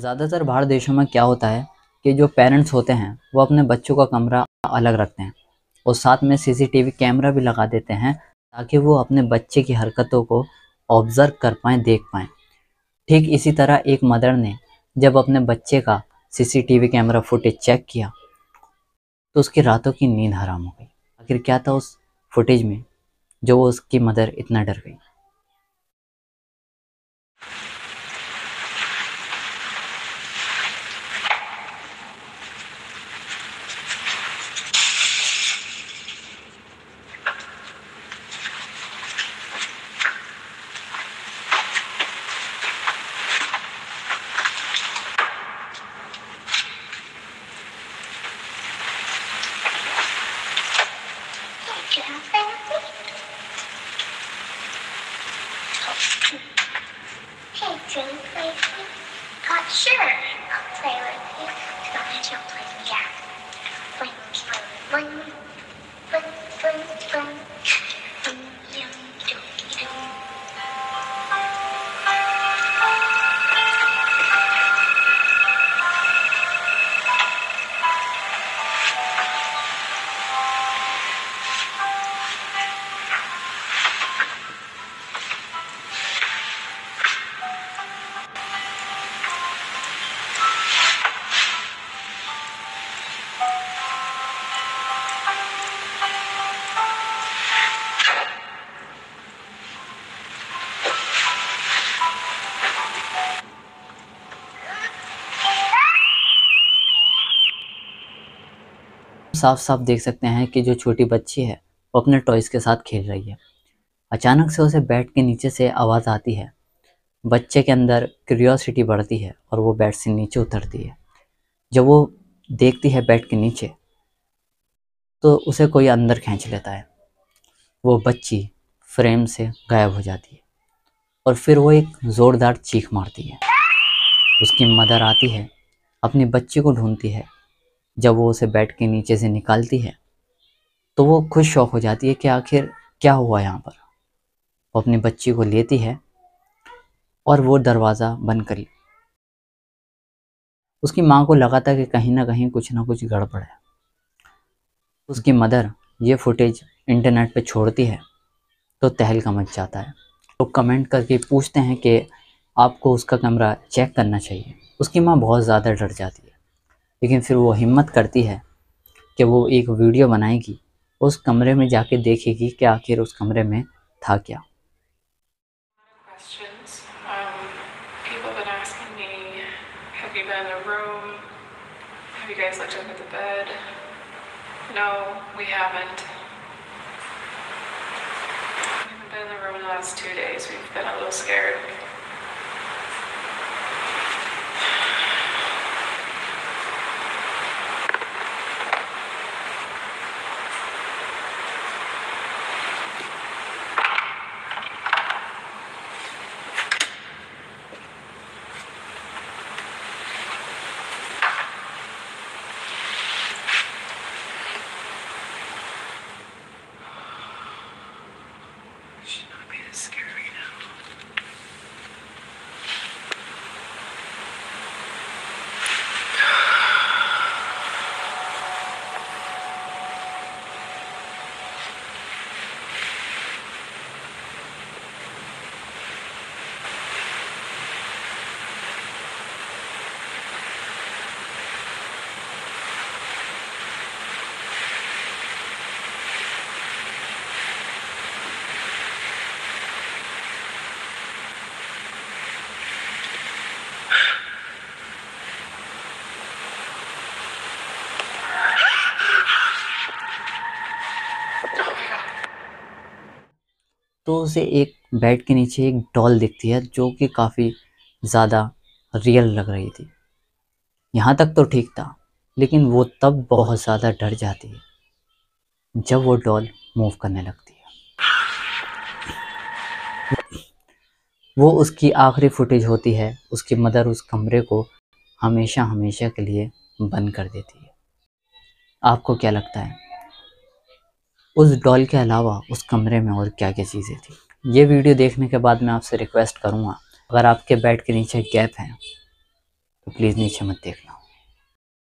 ज़्यादातर बाहर देशों में क्या होता है कि जो पेरेंट्स होते हैं वो अपने बच्चों का कमरा अलग रखते हैं और साथ में सीसीटीवी कैमरा भी लगा देते हैं ताकि वो अपने बच्चे की हरकतों को ऑब्ज़र्व कर पाएँ, देख पाएँ। ठीक इसी तरह एक मदर ने जब अपने बच्चे का सीसीटीवी कैमरा फुटेज चेक किया तो उसकी रातों की नींद हराम हो गई। आखिर क्या था उस फुटेज में जो वो उसकी मदर इतना डर गई। साफ साफ देख सकते हैं कि जो छोटी बच्ची है वो अपने टॉयज़ के साथ खेल रही है। अचानक से उसे बेड के नीचे से आवाज़ आती है। बच्चे के अंदर क्यूरियोसिटी बढ़ती है और वो बेड से नीचे उतरती है। जब वो देखती है बेड के नीचे तो उसे कोई अंदर खींच लेता है। वो बच्ची फ्रेम से गायब हो जाती है और फिर वो एक ज़ोरदार चीख मारती है। उसकी मदर आती है, अपनी बच्ची को ढूंढती है। जब वो उसे बेड के नीचे से निकालती है तो वो खुद शौक हो जाती है कि आखिर क्या हुआ यहाँ पर। वो अपनी बच्ची को लेती है और वो दरवाज़ा बंद करी। उसकी माँ को लगा था कि कहीं ना कुछ गड़बड़ है। उसकी मदर ये फुटेज इंटरनेट पे छोड़ती है तो तहलका मच जाता है। लोग तो कमेंट करके पूछते हैं कि आपको उसका कमरा चेक करना चाहिए। उसकी माँ बहुत ज़्यादा डर जाती है, लेकिन फिर वो हिम्मत करती है कि वो एक वीडियो बनाएगी, उस कमरे में जाके देखेगी कि आखिर उस कमरे में था क्या। तो उसे एक बेड के नीचे एक डॉल दिखती है जो कि काफ़ी ज़्यादा रियल लग रही थी। यहाँ तक तो ठीक था, लेकिन वो तब बहुत ज़्यादा डर जाती है जब वो डॉल मूव करने लगती है। वो उसकी आखिरी फुटेज होती है। उसकी मदर उस कमरे को हमेशा के लिए बंद कर देती है। आपको क्या लगता है उस डॉल के अलावा उस कमरे में और क्या क्या चीज़ें थी? ये वीडियो देखने के बाद मैं आपसे रिक्वेस्ट करूँगा, अगर आपके बेड के नीचे गैप है तो प्लीज़ नीचे मत देखना।